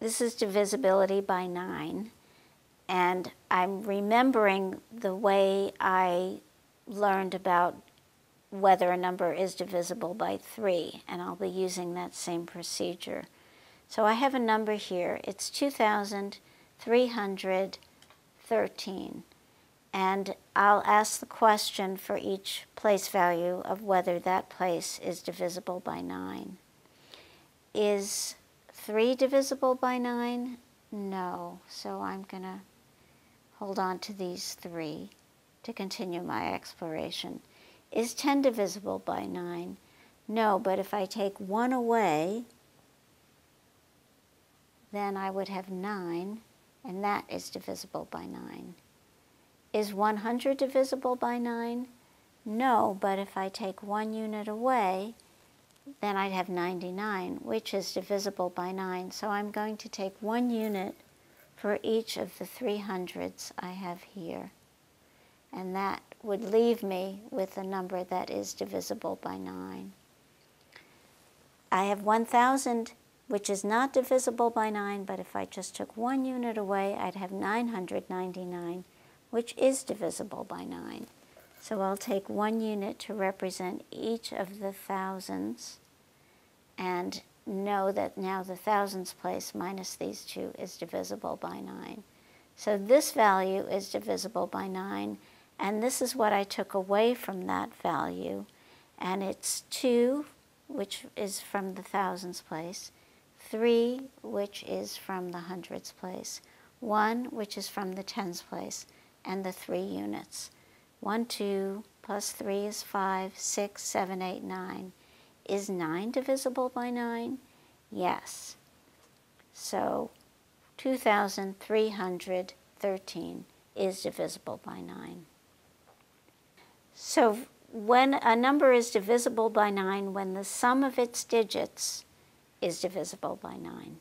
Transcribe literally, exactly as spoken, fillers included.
This is divisibility by nine. And I'm remembering the way I learned about whether a number is divisible by three, and I'll be using that same procedure. So I have a number here. It's two thousand three hundred thirteen. And I'll ask the question for each place value of whether that place is divisible by nine. Is three divisible by nine? No. So I'm going to hold on to these three to continue my exploration. Is ten divisible by nine? No, but if I take one away, then I would have nine, and that is divisible by nine. Is one hundred divisible by nine? No, but if I take one unit away, then I'd have ninety-nine, which is divisible by nine. So I'm going to take one unit for each of the three hundreds I have here. And that would leave me with a number that is divisible by nine. I have one thousand, which is not divisible by nine, but if I just took one unit away, I'd have nine hundred ninety-nine, which is divisible by nine. So I'll take one unit to represent each of the thousands and know that now the thousands place minus these two is divisible by nine. So this value is divisible by nine, and this is what I took away from that value, and it's two, which is from the thousands place, three, which is from the hundreds place, one, which is from the tens place, and the three units. one, two, plus three is five, six, seven, eight, nine. Is nine divisible by nine? Yes. So two thousand three hundred thirteen is divisible by nine. So when a number is divisible by nine, when the sum of its digits is divisible by nine.